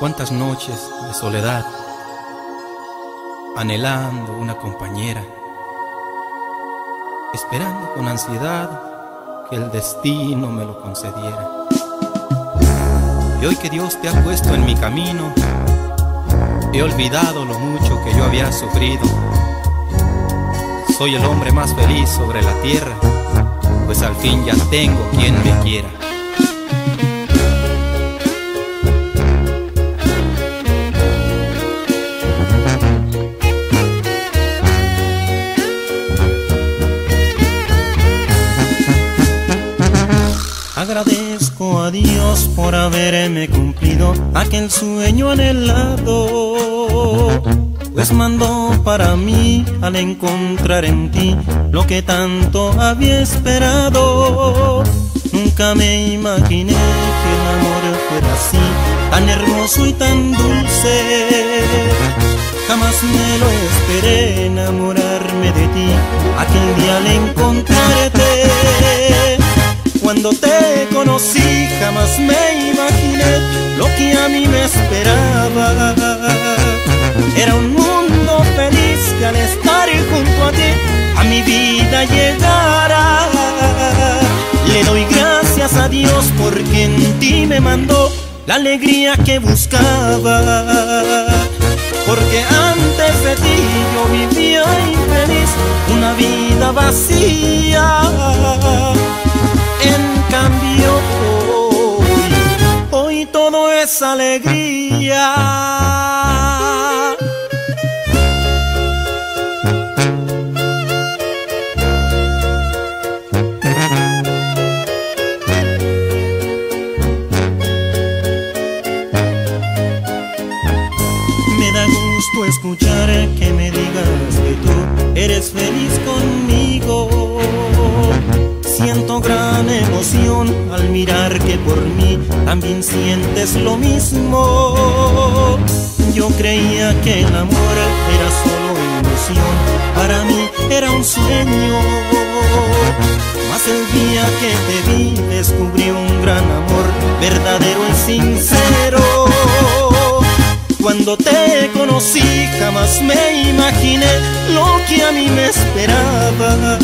Cuántas noches de soledad, anhelando una compañera, esperando con ansiedad que el destino me lo concediera. Y hoy que Dios te ha puesto en mi camino, he olvidado lo mucho que yo había sufrido. Soy el hombre más feliz sobre la tierra, pues al fin ya tengo quien me quiera. Agradezco a Dios por haberme cumplido aquel sueño anhelado, pues mandó para mí al encontrar en ti lo que tanto había esperado. Nunca me imaginé que el amor fuera así, tan hermoso y tan dulce. Jamás me lo esperé enamorarme de ti, aquel día al encontrarte. Cuando te conocí jamás me imaginé lo que a mí me esperaba. Era un mundo feliz que al estar junto a ti a mi vida llegara. Le doy gracias a Dios porque en ti me mandó la alegría que buscaba. Porque antes de ti yo vivía infeliz, una vida vacía. En cambio hoy todo es alegría. Me da gusto escuchar que me digas que tú eres feliz conmigo. Siento gran emoción al mirar que por mí también sientes lo mismo. Yo creía que el amor era solo ilusión, para mí era un sueño. Mas el día que te vi descubrí un gran amor, verdadero y sincero. Cuando te conocí jamás me imaginé lo que a mí me esperaba.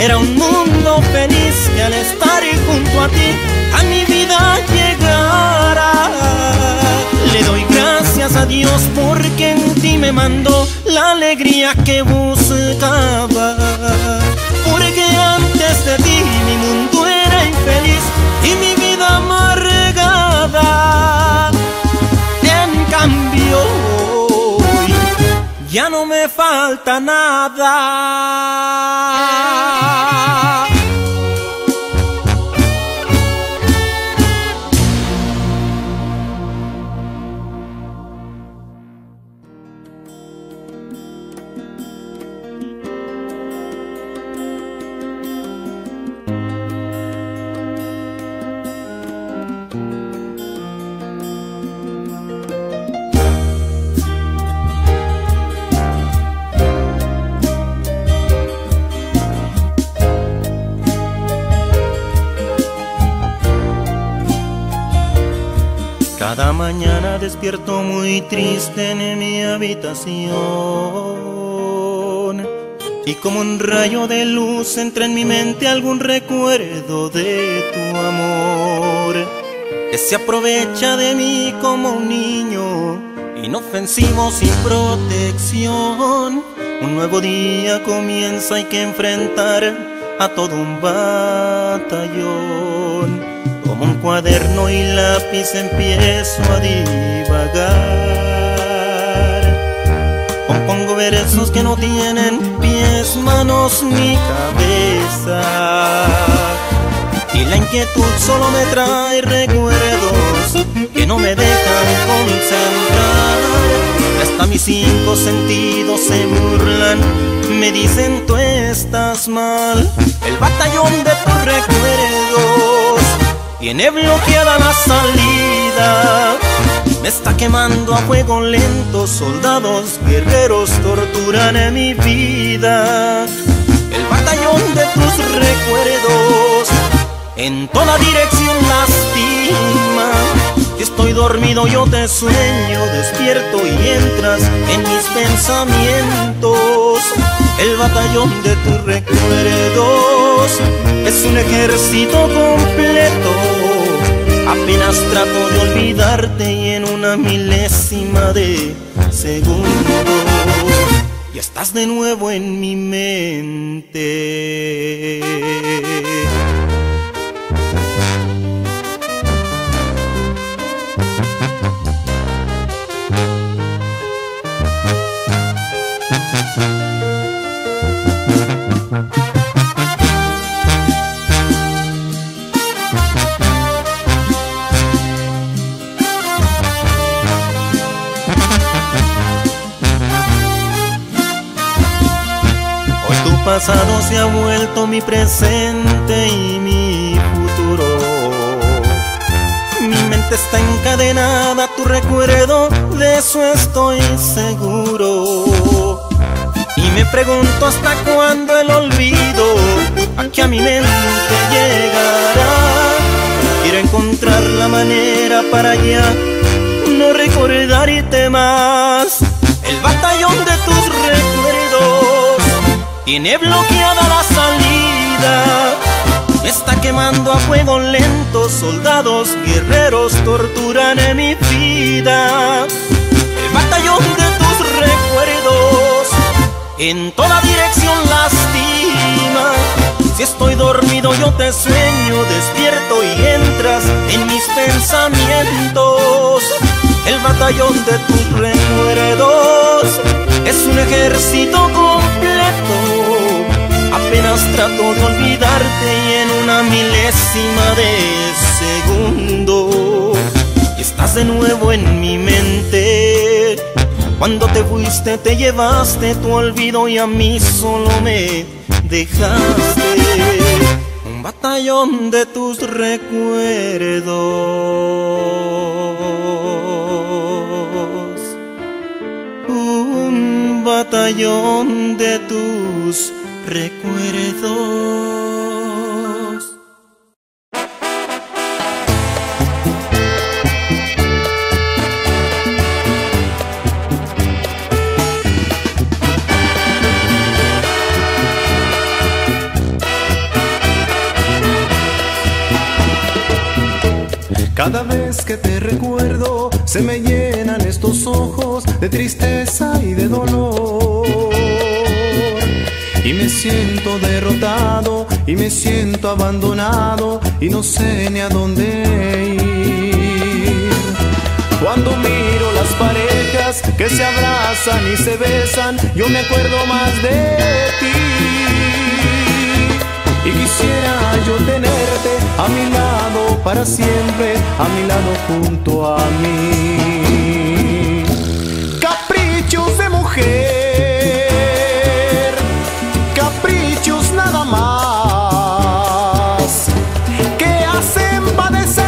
Era un mundo feliz que al estar junto a ti a mi vida llegara. Le doy gracias a Dios porque en ti me mandó la alegría que buscaba. Porque antes de ti mi mundo era infeliz y mi vida amargada. En cambio hoy ya no me falta nada. Cada mañana despierto muy triste en mi habitación, y como un rayo de luz entra en mi mente algún recuerdo de tu amor, que se aprovecha de mí como un niño inofensivo sin protección. Un nuevo día comienza, hay que enfrentar a todo un batallón. Como un cuaderno y lápiz empiezo a divagar. Compongo versos que no tienen pies, manos ni cabeza. Y la inquietud solo me trae recuerdos que no me dejan concentrar. Hasta mis cinco sentidos se burlan, me dicen tú estás mal. El batallón de tus recuerdos tiene bloqueada la salida. Me está quemando a fuego lento. Soldados, guerreros torturan en mi vida. El batallón de tus recuerdos en toda dirección lastima. Yo estoy dormido, yo te sueño, despierto y entras en mis pensamientos. El batallón de tus recuerdos es un ejército completo. Apenas trato de olvidarte y en una milésima de segundo ya estás de nuevo en mi mente. Mi pasado se ha vuelto mi presente y mi futuro. Mi mente está encadenada a tu recuerdo, de eso estoy seguro. Y me pregunto hasta cuándo el olvido aquí a mi mente llegará. Quiero encontrar la manera para ya no recordarte más. El batallón de tus recuerdos tiene bloqueada la salida. Me está quemando a fuego lento. Soldados, guerreros torturan en mi vida. El batallón de tus recuerdos en toda dirección lastima. Si estoy dormido yo te sueño, despierto y entras en mis pensamientos. El batallón de tus recuerdos es un ejército completo. Apenas trato de olvidarte y en una milésima de segundo y estás de nuevo en mi mente. Cuando te fuiste te llevaste tu olvido y a mí solo me dejaste. Un batallón de tus recuerdos. Batallón de tus recuerdos. Cada vez que te recuerdo se me llenan estos ojos de tristeza y de dolor. Y me siento derrotado, y me siento abandonado, y no sé ni a dónde ir. Cuando miro las parejas que se abrazan y se besan, yo me acuerdo más de ti. Y quisiera yo tenerte a mi lado para siempre, a mi lado junto a mí. Caprichos de mujer, caprichos nada más, que hacen padecer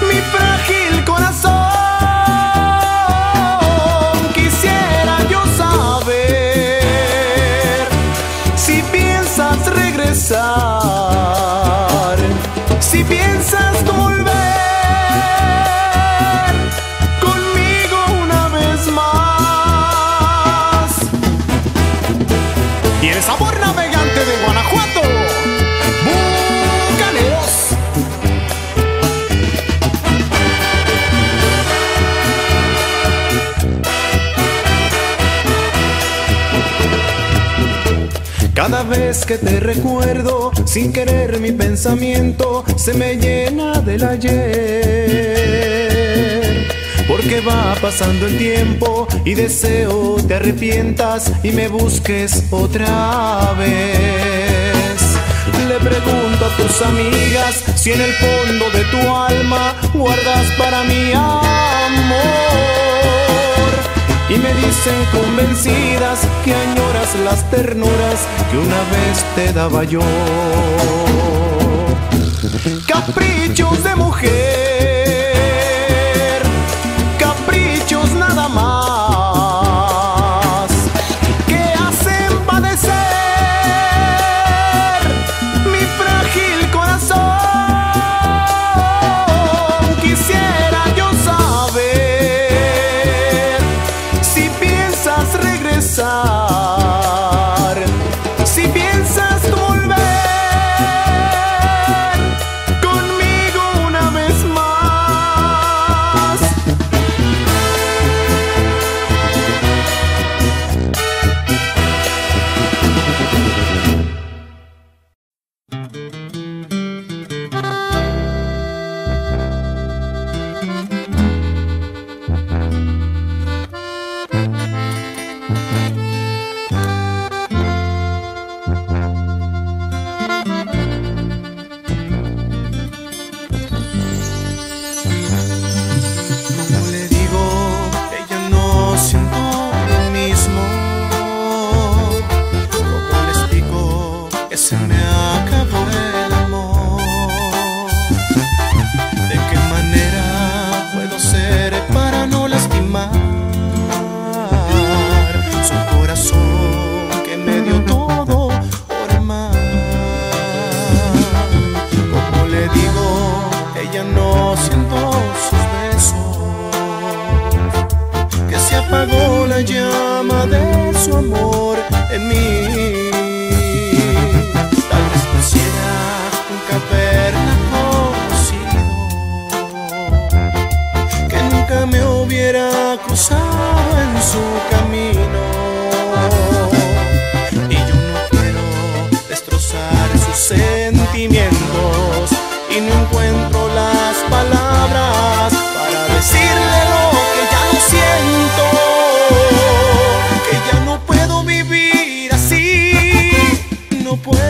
mi frágil corazón. Quisiera yo saber si piensas regresar, si piensas volver conmigo una vez más. Y el sabor navegante de Guanajuato, Bucaneros. Cada vez que te recuerdo, sin querer mi pensamiento se me llena del ayer. Porque va pasando el tiempo y deseo te arrepientas y me busques otra vez. Le pregunto a tus amigas si en el fondo de tu alma guardas para mí amor. Y me dicen convencidas que añoras las ternuras que una vez te daba yo. Caprichos de mujer, caprichos nada más, que hacen padecer mi frágil corazón. su amor en mí. Tal vez quisiera nunca haberla conocido, que nunca me hubiera cruzado en su camino, y yo no quiero destrozar sus sentimientos, y no encuentro las palabras para decirle lo que ya no siento, que ya no puedo vivir así, no puedo.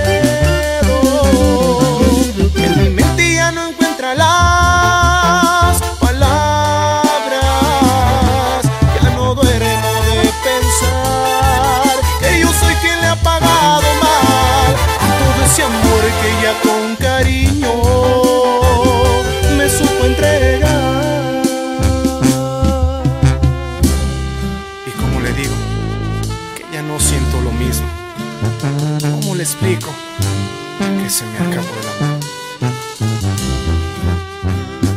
En mi mente ya no encuentra las palabras, ya no duermo de pensar que yo soy quien le ha pagado mal a todo ese amor que ya con cariño supo entregar. Y como le digo que ya no siento lo mismo, ¿cómo le explico que se me acabó el amor?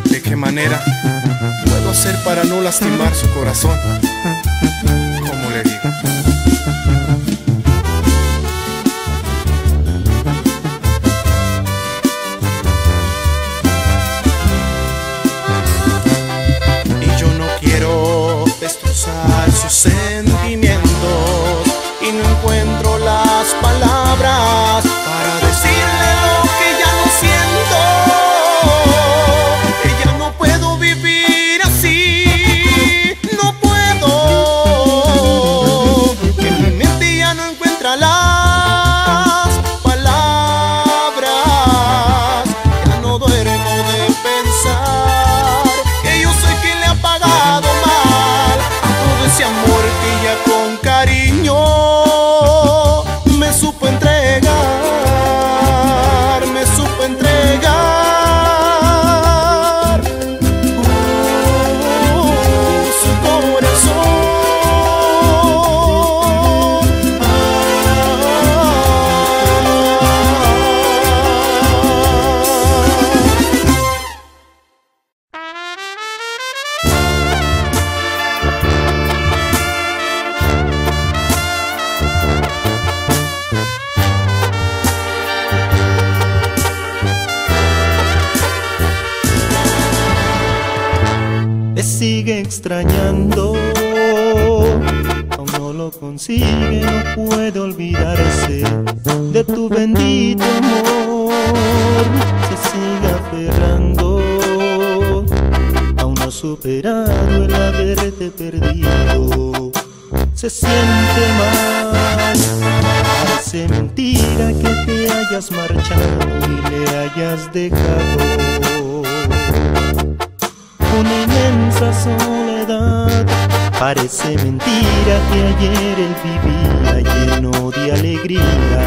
¿De qué manera puedo hacer para no lastimar su corazón? ¿Cómo le digo? Sus sentimientos, y no encuentro las palabras para decirle lo que ya no siento, que ya no puedo vivir así, no puedo. Que mi mente ya no encuentra las palabras, ya no duermo de pensar que yo soy quien le ha pagado mal ese amor que ya con cariño me supo entregar, me supo entregar. Su corazón. Sigue extrañando, aún no lo consigue, no puede olvidarse de tu bendito amor. Se sigue aferrando, aún no ha superado el haberte perdido. Se siente mal, parece mentira que te hayas marchado y le hayas dejado. Una inmensa soledad, parece mentira que ayer él vivía lleno de alegría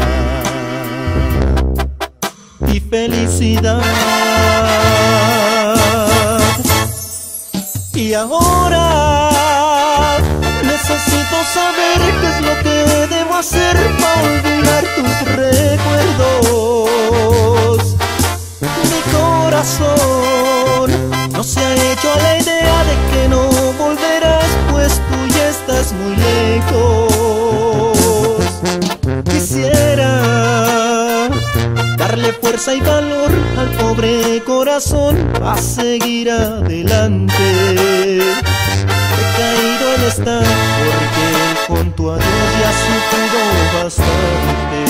y felicidad. Y ahora necesito saber qué es lo que debo hacer para olvidar tus recuerdos. Mi corazón no se ha hecho a la idea de que no volverás, pues tú ya estás muy lejos. Quisiera darle fuerza y valor al pobre corazón a seguir adelante. He caído en esta porque con tu adiós ya sufrido bastante.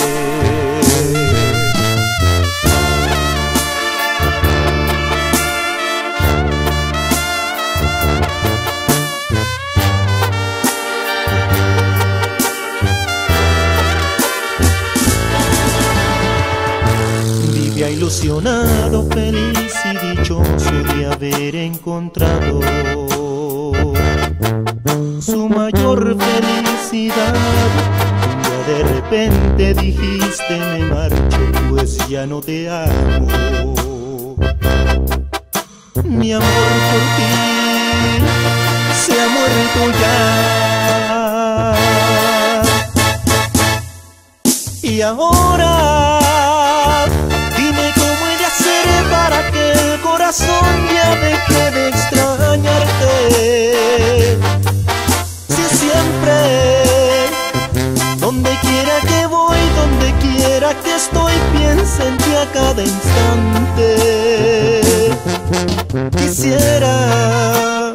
Ilusionado, feliz y dichoso de haber encontrado su mayor felicidad. Un día de repente dijiste me marcho, pues ya no te amo. Mi amor por ti se ha muerto ya. Y ahora para que el corazón ya deje de extrañarte, si siempre a cada instante. Quisiera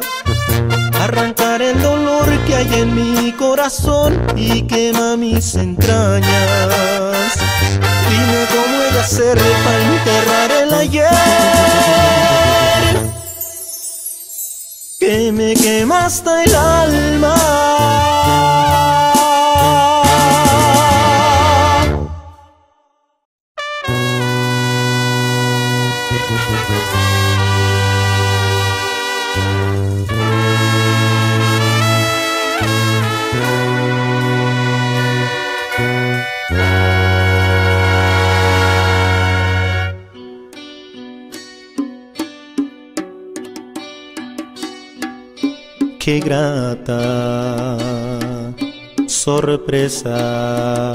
arrancar el dolor que hay en mi corazón y quema mis entrañas. Dime cómo he de hacerlo para enterrar el ayer que me quema hasta el alma. Qué grata sorpresa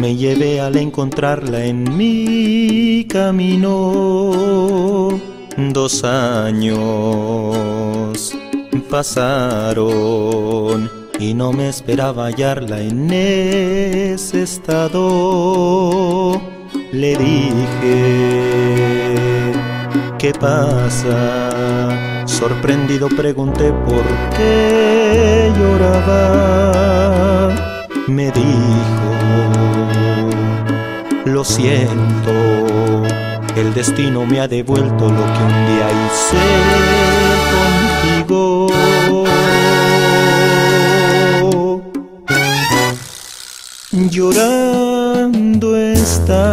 me llevé al encontrarla en mi camino. 2 años pasaron y no me esperaba hallarla en ese estado. Le dije, ¿qué pasa? Sorprendido pregunté por qué lloraba. Me dijo, lo siento, el destino me ha devuelto lo que un día hice contigo. Llorando está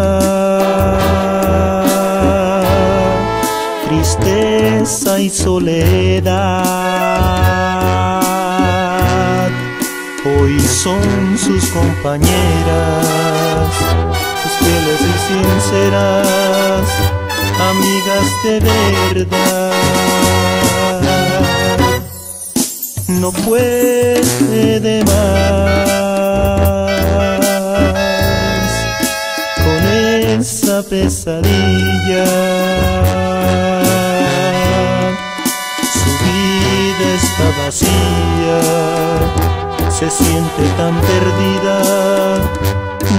tristeza y soledad, hoy son sus compañeras, sus fieles y sinceras, amigas de verdad. No puede más con esa pesadilla. Está vacía, se siente tan perdida,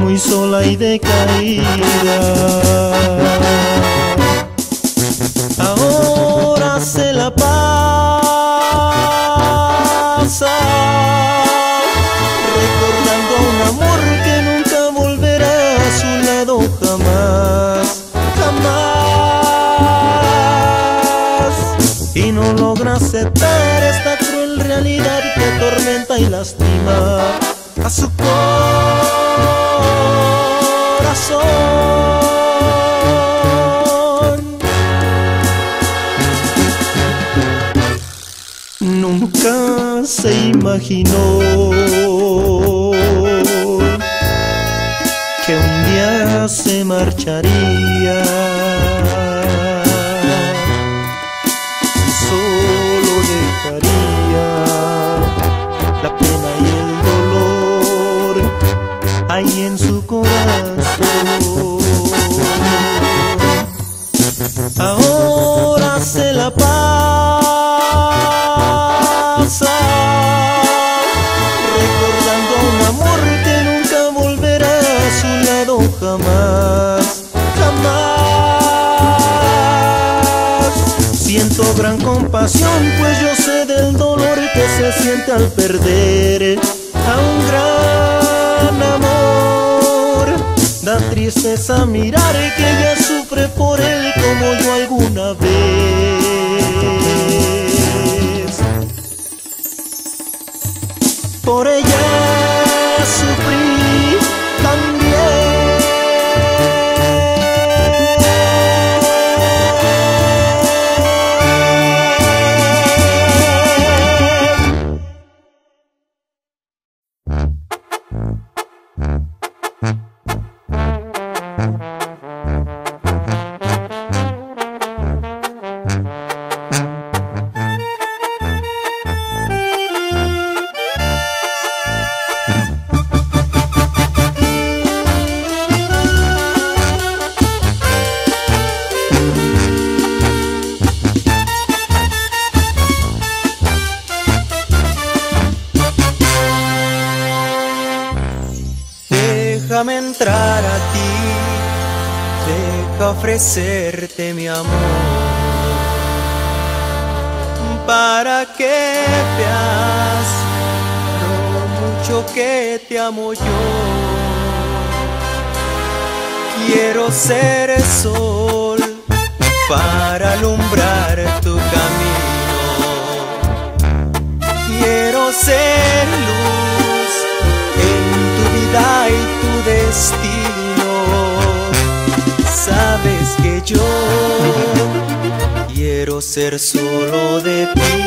muy sola y decaída. Ahora se la pasa recordando un amor que nunca volverá a su lado jamás, jamás. Y no logra aceptar esta cruel realidad que atormenta y lastima a su corazón. Nunca se imaginó que un día se marcharía. Y en su corazón ahora se la pasa recordando un amor que nunca volverá a su lado jamás, jamás. Siento gran compasión, pues yo sé del dolor que se siente al perder a un gran amor. Da tristeza mirar que ella sufre por él como yo alguna vez. Por ella sufrí también. Déjame entrar a ti. toca ofrecerte mi amor, para que veas lo mucho que te amo yo. Quiero ser el sol para alumbrar tu camino, quiero ser luz en tu vida y tu destino. Sabes que yo quiero ser solo de ti.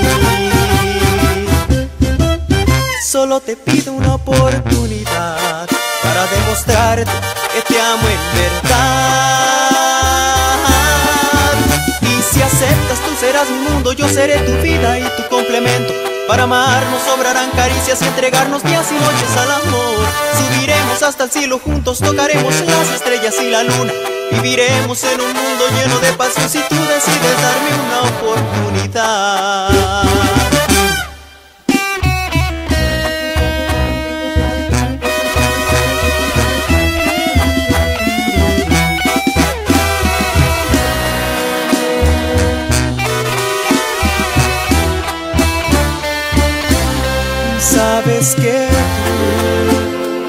Solo te pido una oportunidad para demostrarte que te amo en verdad. Y si aceptas, tú serás mi mundo, yo seré tu vida y tu complemento. Para amarnos sobrarán caricias y entregarnos días y noches al amor. Subiremos hasta el cielo juntos, tocaremos las estrellas y la luna. Viviremos en un mundo lleno de pasión si tú decides darme una oportunidad. Sabes que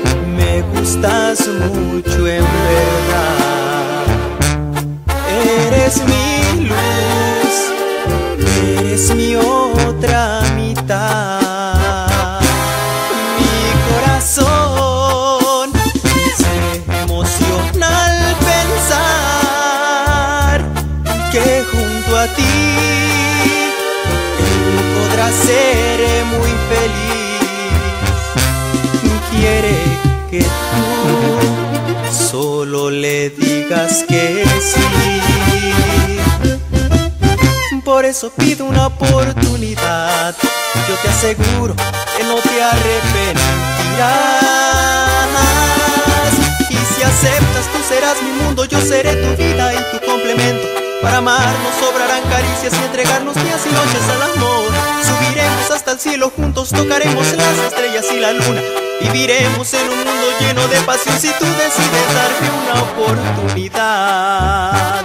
tú me gustas mucho en verdad. Eres mi luz, eres mi otra mitad. Mi corazón se emociona al pensar que junto a ti él podrá ser muy feliz. Quiere que tú solo le digas que sí. Por eso pido una oportunidad, yo te aseguro que no te arrepentirás. Y si aceptas, tú serás mi mundo, yo seré tu vida y tu complemento. Para amarnos sobrarán caricias y entregarnos días y noches al amor. Subiremos hasta el cielo juntos, tocaremos las estrellas y la luna. Viviremos en un mundo lleno de pasión si tú decides darme una oportunidad.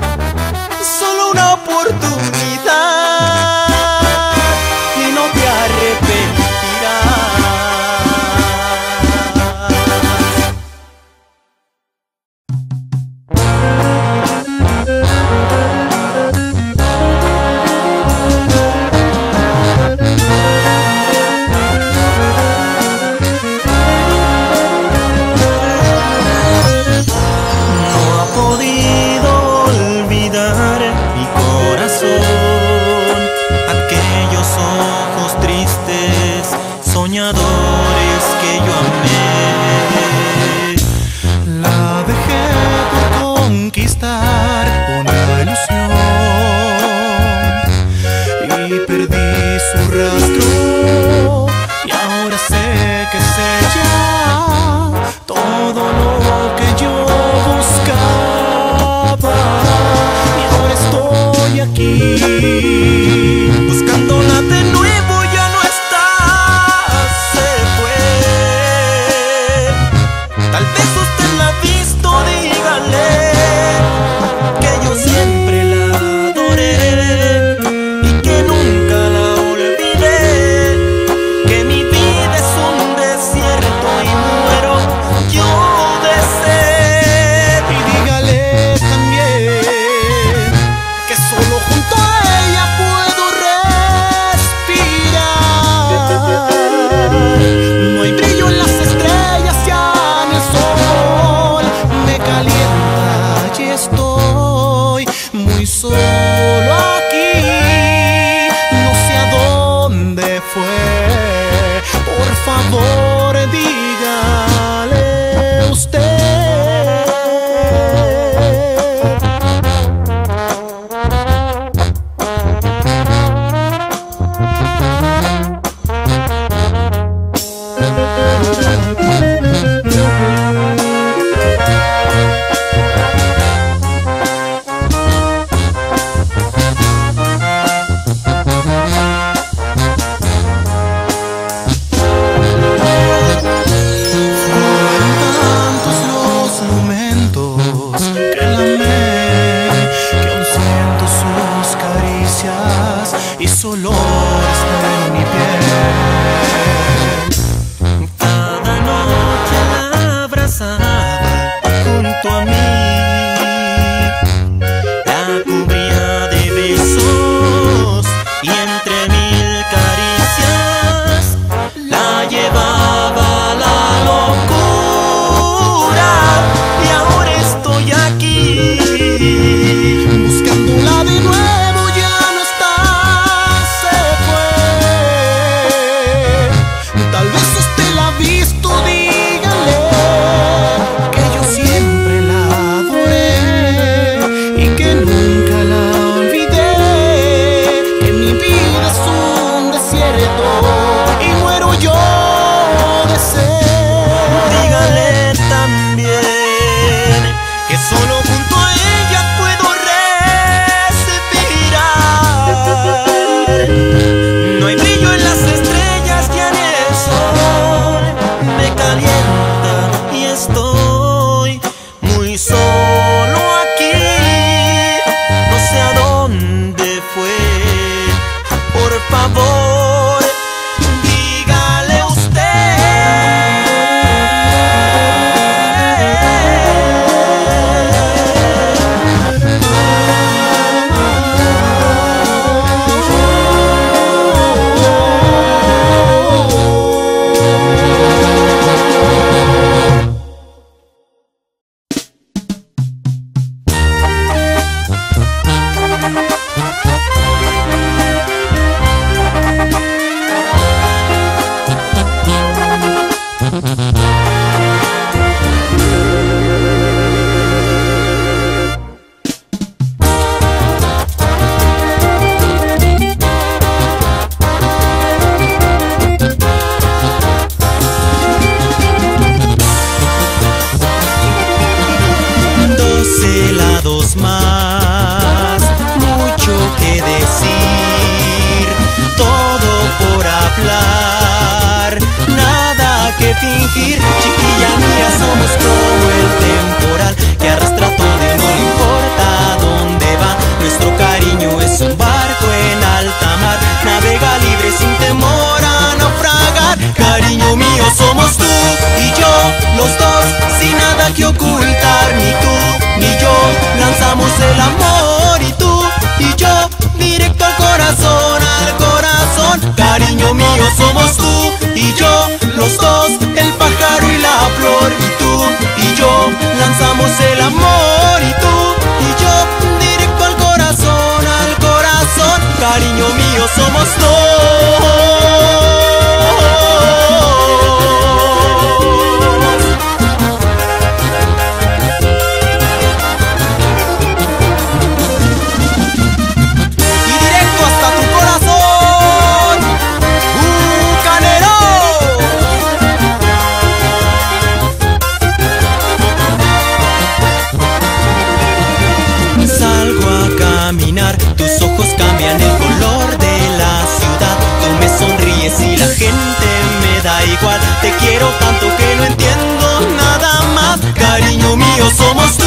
Solo una oportunidad y no te arrepentirás. el amor y tú y yo, directo al corazón, cariño mío somos tú y yo, los dos, el pájaro y la flor, y tú y yo, lanzamos el amor y tú y yo, directo al corazón, cariño mío somos dos. Tus ojos cambian el color de la ciudad, tú me sonríes y la gente me da igual, te quiero tanto que no entiendo nada más, cariño mío somos tú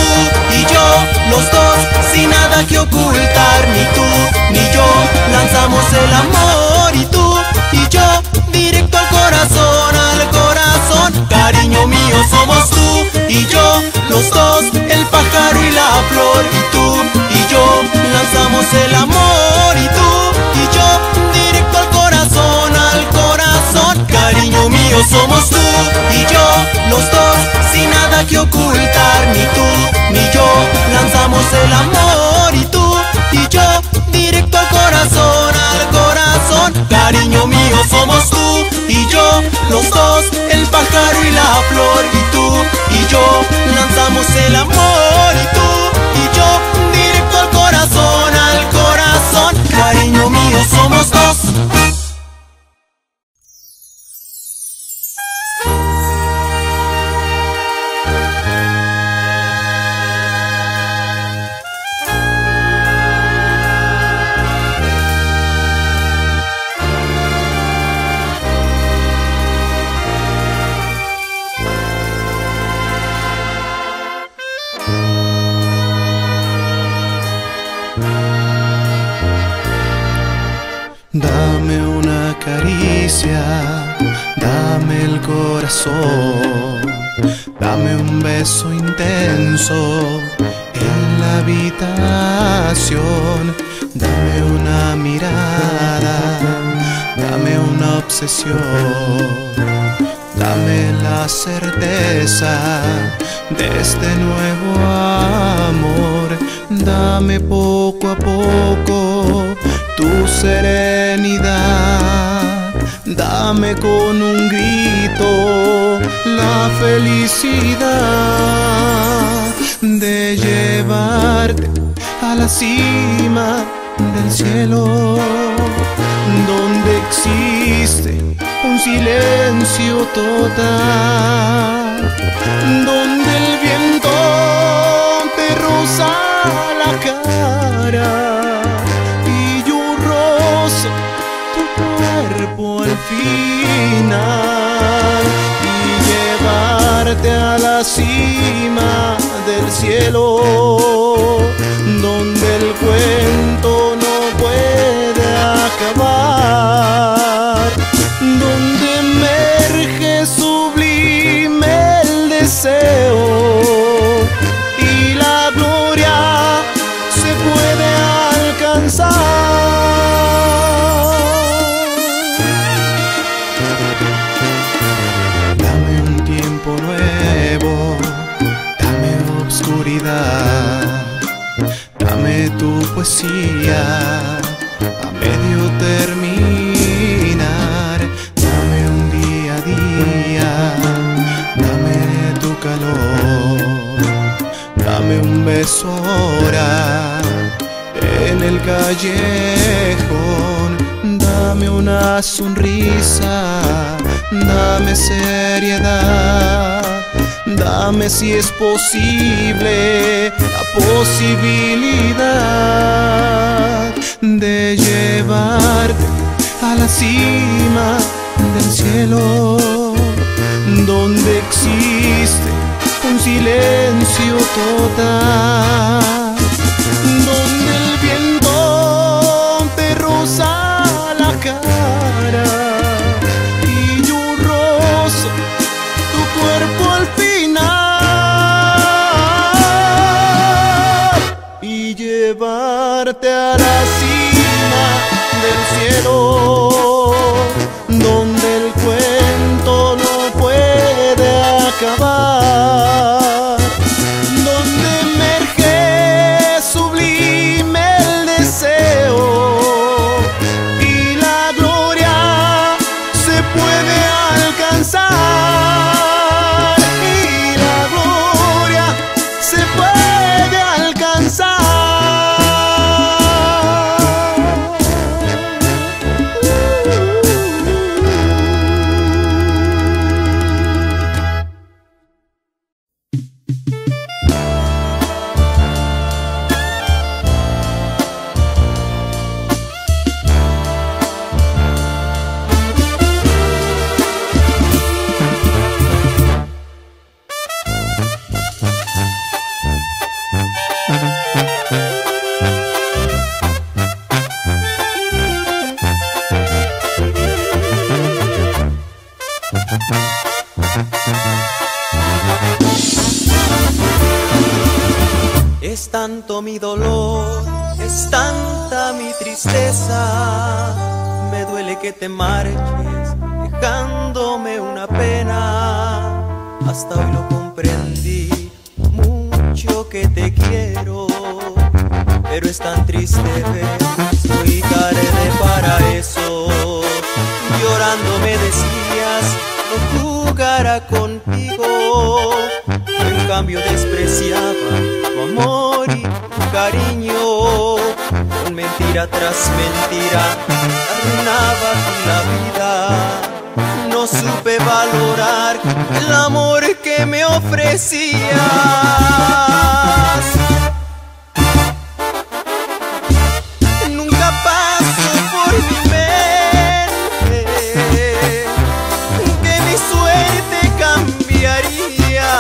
y yo, los dos, sin nada que ocultar, ni tú ni yo, lanzamos el amor y tú y yo, directo al corazón, cariño mío somos tú y yo, los dos, el pájaro y la flor, y tú y yo, lanzamos el amor y tú y yo, directo al corazón, cariño mío somos tú y yo, los dos, sin nada que ocultar, ni tú ni yo, lanzamos el amor y tú y yo, directo al corazón, cariño mío somos tú y yo, los dos, el pájaro y la flor, y tú y yo, lanzamos el amor y tú y yo, al corazón, cariño mío, somos dos. Dame una caricia, dame el corazón, dame un beso intenso en la habitación, dame una mirada, dame una obsesión, dame la certeza de este nuevo amor, dame poco a poco tu serenidad, dame con un grito la felicidad de llevarte a la cima del cielo, donde existe un silencio total, donde el viento te roza la cara y yo rozo tu cuerpo al final, y llevarte a la cima del cielo, donde el cuento no puede acabar, donde emerge sublime el deseo y la gloria se puede alcanzar. Dame un tiempo nuevo, dame obscuridad, dame tu poesía a medio terminar, dame un día a día, dame tu calor, dame un beso ahora en el callejón, dame una sonrisa, dame seriedad, dame si es posible la posibilidad de llevarte a la cima del cielo, donde existe un silencio total, donde el viento te roza la cara y yo rozo tu cuerpo al final. llevarte a la cima del cielo, donde el cuento no puede acabar, donde emerge sublime el deseo y la gloria se puede alcanzar, y la gloria se puede alcanzar. Es tanto mi dolor, es tanta mi tristeza, me duele que te marches, dejándome una pena. Hasta hoy lo comprendí, mucho que te quiero, pero es tan triste ver muy tarde para eso. Llorando me decías, no jugará contigo, en cambio despreciaba amor y cariño, con mentira tras mentira arruinaba la vida. No supe valorar el amor que me ofrecías. Nunca pasó por mi mente que mi suerte cambiaría,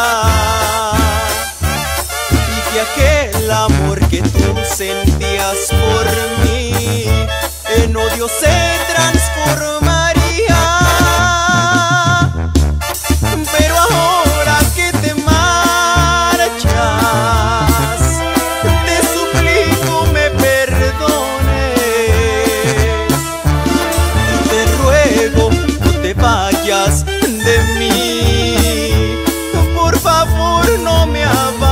que el amor que tú sentías por mí en odio se transformaría. Pero ahora que te marchas, te suplico me perdones, y te ruego no te vayas de mí, por favor no me abandones.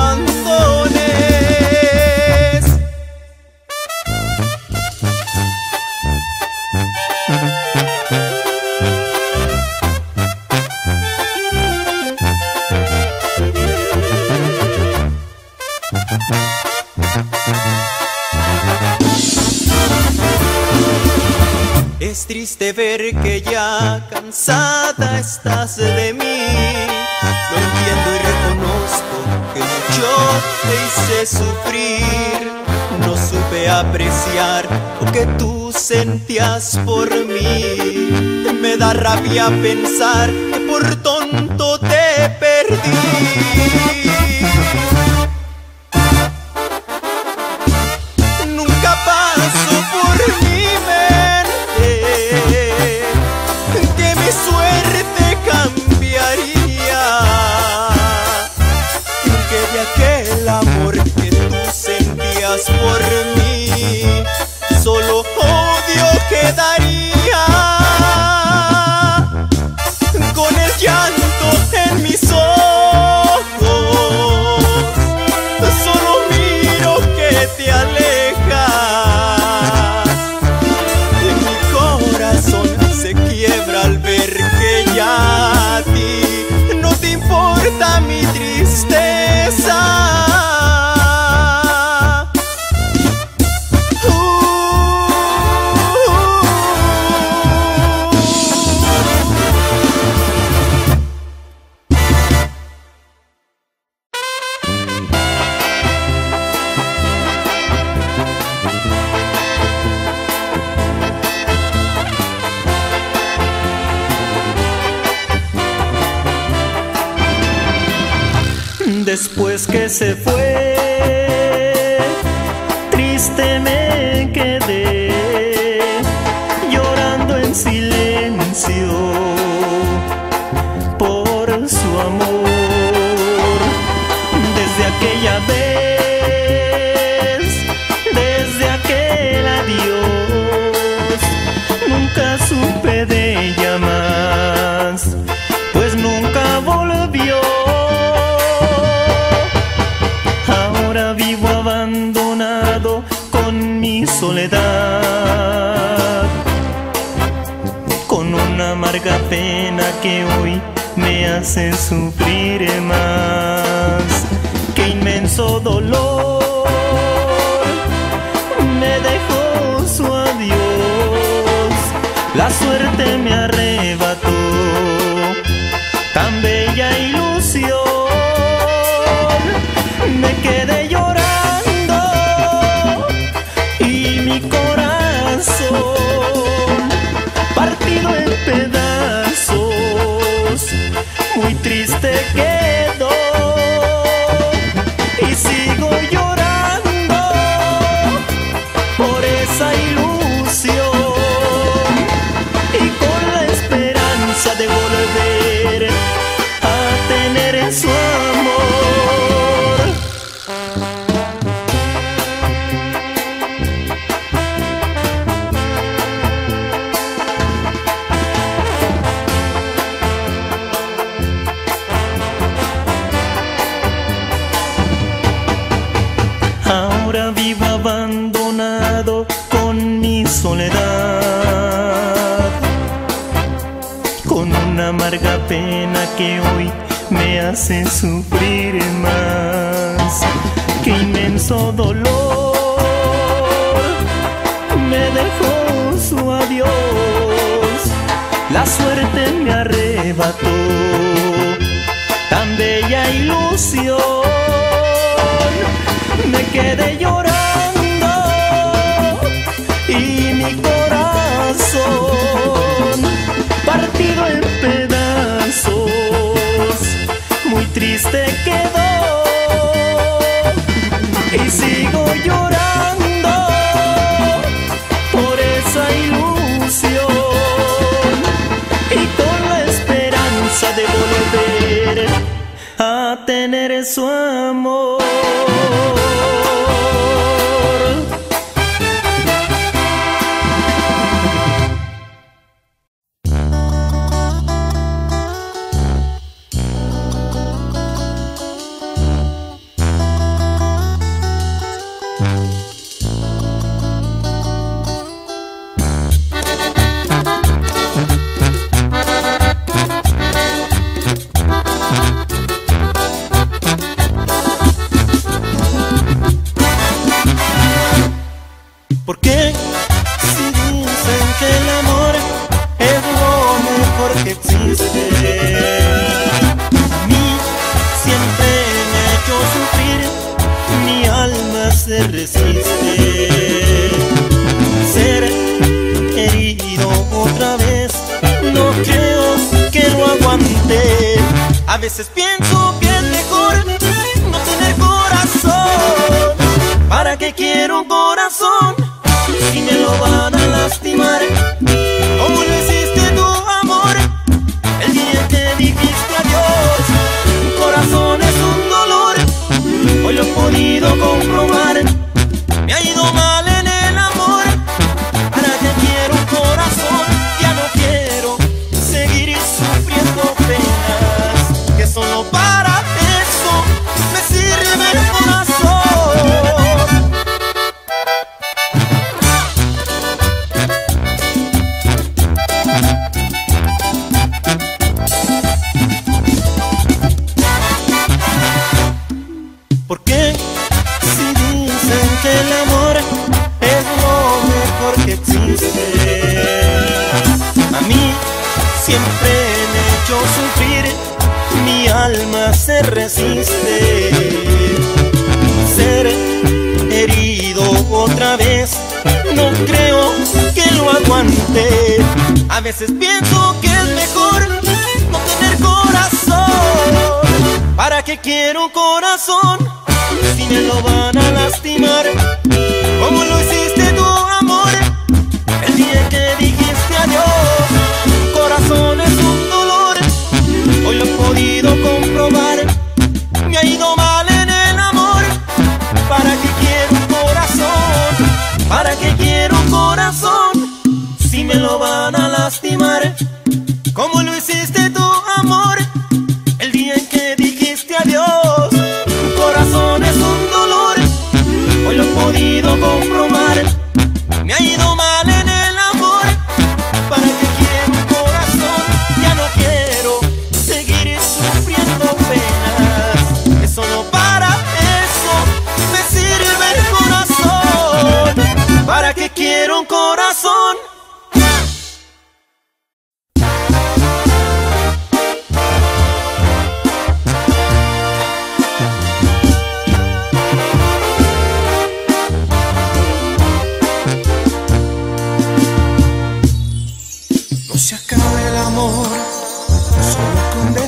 Es triste ver que ya cansada estás de mí, lo entiendo y reconozco que mucho te hice sufrir. No supe apreciar lo que tú sentías por mí, me da rabia pensar que por tonto te perdí. Por mí solo odio quedaría, con el llanto en mis ojos solo miro que te alejas, y mi corazón se quiebra al ver que ya a ti no te importa mi tristeza. Después que se fue, triste me quedé, llorando en silencio por su amor. Desde aquella vez, desde soledad, con una amarga pena que hoy me hace sufrir más. ¡Qué inmenso dolor me dejó su adiós! La suerte me arrebató tan bella ilusión. Me quedé llorando y mi corazón partido en pedazos, muy triste quedó. Y sigo llorando por esa ilusión y con la esperanza de volver a tener su soledad, con una amarga pena que hoy me hace sufrir más. Qué inmenso dolor me dejó su adiós, la suerte me arrebató tan bella ilusión. Me quedé llorando y mi corazón partido en pedazos, muy triste quedó. Y sigo llorando por esa ilusión y con la esperanza de volver a tener su amor. Podido comprobar.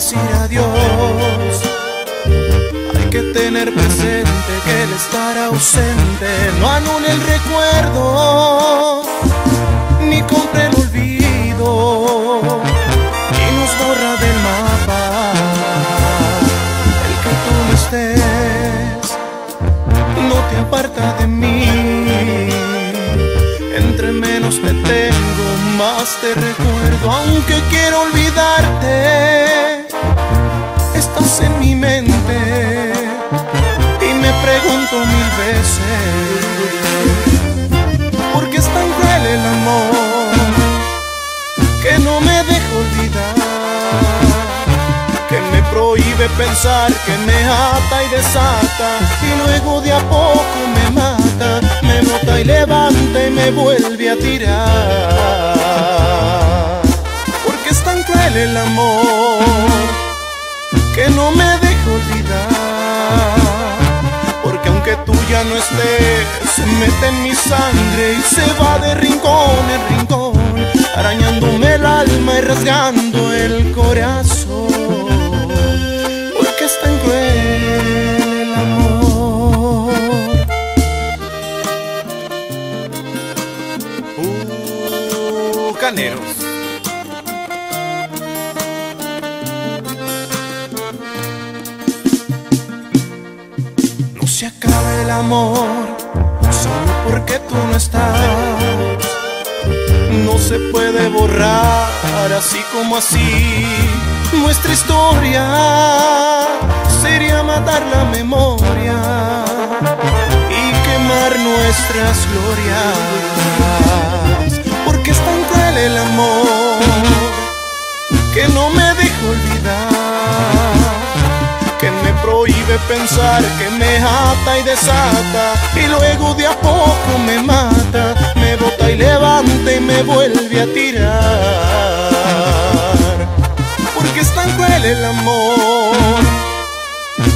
decir adiós. Hay que tener presente que el estar ausente no anula el recuerdo, ni compra el olvido, ni nos borra del mapa el que tú no estés. No te aparta de mí, entre menos te tengo, más te recuerdo. Aunque quiero olvidarte, estás en mi mente y me pregunto mil veces, ¿por qué es tan cruel el amor que no me deja olvidar? Que me prohíbe pensar, que me ata y desata, y luego de a poco me mata, me bota y levanta y me vuelve a tirar. Porque es tan cruel el amor que no me dejo olvidar, porque aunque tú ya no estés, se mete en mi sangre y se va de rincón en rincón, arañándome el alma y rasgando el corazón. Porque es tan cruel el amor. Bucaneros. Se acaba el amor solo porque tú no estás. No se puede borrar así como así. Nuestra historia sería matar la memoria y quemar nuestras glorias. Porque es tan cruel el amor que no me deja olvidar, que me prohíbe pensar, que me ata y desata, y luego de a poco me mata, me bota y levanta y me vuelve a tirar. Porque es tan cruel el amor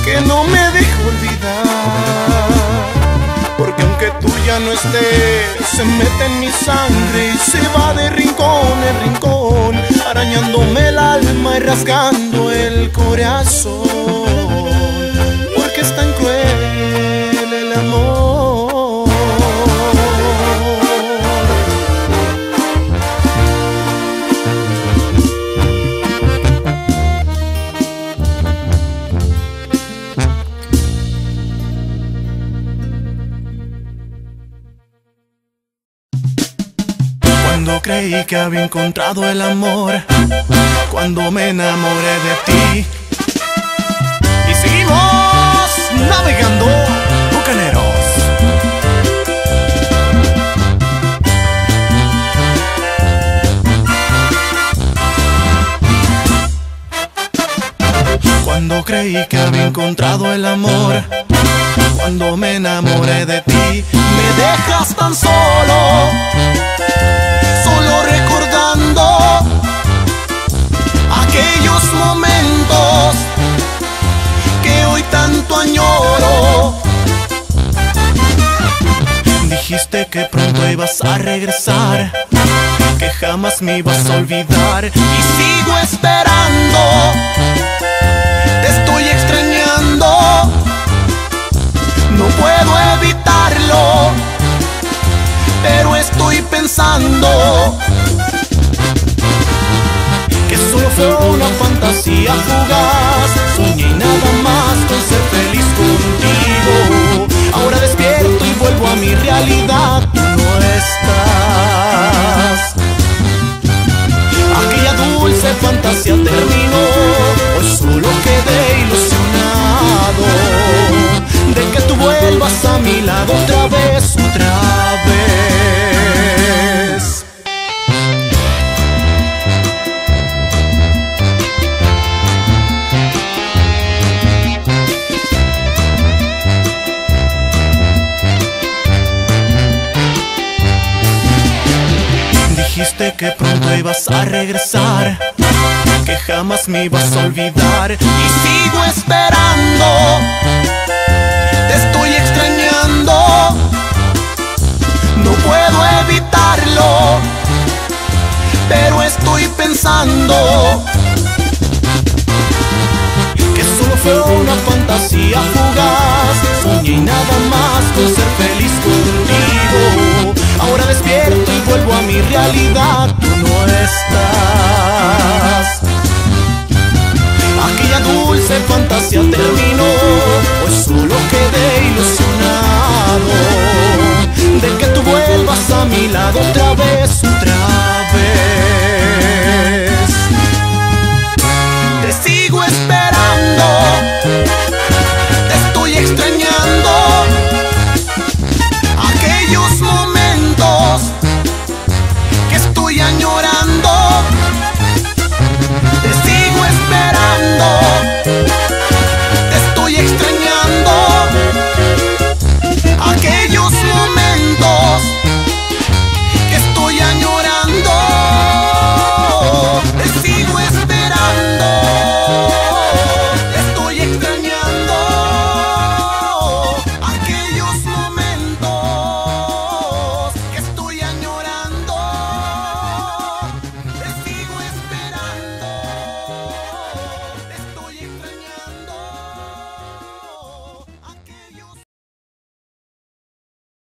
que no me deja olvidar, porque aunque tú ya no estés, se mete en mi sangre y se va de rincón en rincón, arañándome el alma y rasgando el corazón. Es tan cruel el amor. Cuando creí que había encontrado el amor, cuando me enamoré de ti. Y seguimos navegando, bucaneros. Cuando creí que había encontrado el amor, cuando me enamoré de ti, me dejas tan solo, solo recordando aquellos momentos que hoy tanto añoro. Dijiste que pronto ibas a regresar, que jamás me ibas a olvidar, y sigo esperando. Te estoy extrañando, no puedo evitarlo, pero estoy pensando que solo fue una fantasía fugaz. Soñé y nada más con ser feliz contigo. Ahora despierto y vuelvo a mi realidad. Tú no estás. Aquella dulce fantasía terminó. Hoy solo quedé ilusionado de que tú vuelvas a mi lado otra vez, otra vez. Dijiste que pronto ibas a regresar, que jamás me ibas a olvidar, y sigo esperando. Te estoy extrañando, no puedo evitarlo, pero estoy pensando fue una fantasía fugaz. Soñé nada más con ser feliz contigo. Ahora despierto y vuelvo a mi realidad. Tú no estás. Aquella dulce fantasía terminó. Hoy solo quedé ilusionado de que tú vuelvas a mi lado otra vez.